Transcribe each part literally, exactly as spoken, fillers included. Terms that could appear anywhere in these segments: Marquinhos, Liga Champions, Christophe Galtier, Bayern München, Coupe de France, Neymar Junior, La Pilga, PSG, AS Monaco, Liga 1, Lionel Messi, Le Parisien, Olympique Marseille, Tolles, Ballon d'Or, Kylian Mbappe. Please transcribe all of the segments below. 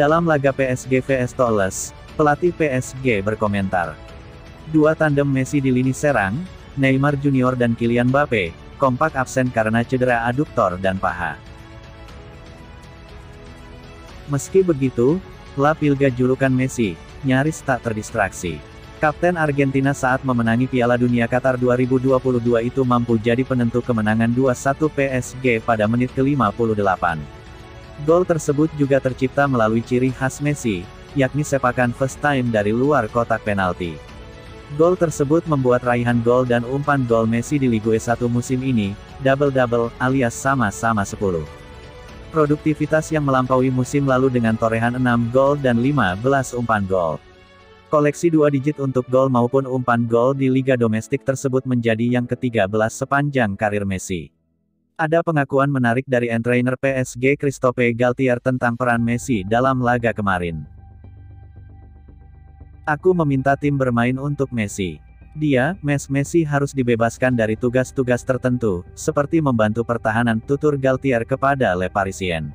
Dalam laga P S G versus Tolles, pelatih P S G berkomentar. Dua tandem Messi di lini serang, Neymar Junior dan Kylian Mbappe, kompak absen karena cedera aduktor dan paha. Meski begitu, La Pilga julukan Messi, nyaris tak terdistraksi. Kapten Argentina saat memenangi Piala Dunia Qatar dua ribu dua puluh dua itu mampu jadi penentu kemenangan dua satu P S G pada menit ke-lima puluh delapan. Gol tersebut juga tercipta melalui ciri khas Messi, yakni sepakan first time dari luar kotak penalti. Gol tersebut membuat raihan gol dan umpan gol Messi di Liga satu musim ini, double-double, alias sama-sama sepuluh. Produktivitas yang melampaui musim lalu dengan torehan enam gol dan lima belas umpan gol. Koleksi dua digit untuk gol maupun umpan gol di liga domestik tersebut menjadi yang ke-tiga belas sepanjang karir Messi. Ada pengakuan menarik dari entrainer P S G Christophe Galtier tentang peran Messi dalam laga kemarin. Aku meminta tim bermain untuk Messi. Dia, Mes Messi harus dibebaskan dari tugas-tugas tertentu, seperti membantu pertahanan, tutur Galtier kepada Le Parisien.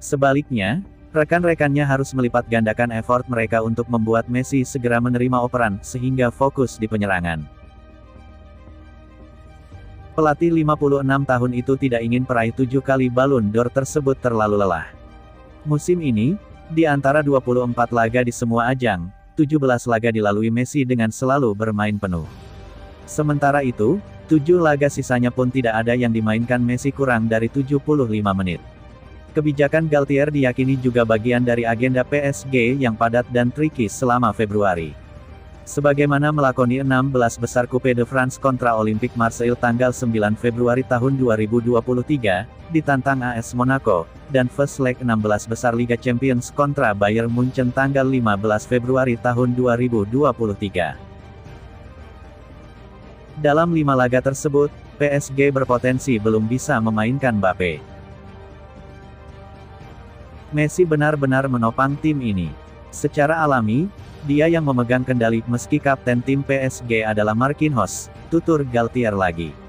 Sebaliknya, rekan-rekannya harus melipat gandakan effort mereka untuk membuat Messi segera menerima operan, sehingga fokus di penyerangan. Pelatih lima puluh enam tahun itu tidak ingin peraih tujuh kali Ballon d'Or tersebut terlalu lelah. Musim ini, di antara dua puluh empat laga di semua ajang, tujuh belas laga dilalui Messi dengan selalu bermain penuh. Sementara itu, tujuh laga sisanya pun tidak ada yang dimainkan Messi kurang dari tujuh puluh lima menit. Kebijakan Galtier diyakini juga bagian dari agenda P S G yang padat dan tricky selama Februari. Sebagaimana melakoni enam belas besar Coupe de France kontra Olympique Marseille tanggal sembilan Februari tahun dua ribu dua puluh tiga, ditantang A S Monaco, dan first leg enam belas besar Liga Champions kontra Bayern München tanggal lima belas Februari tahun dua ribu dua puluh tiga. Dalam lima laga tersebut, P S G berpotensi belum bisa memainkan Mbappe. Messi benar-benar menopang tim ini. Secara alami, dia yang memegang kendali meski kapten tim P S G adalah Marquinhos, tutur Galtier lagi.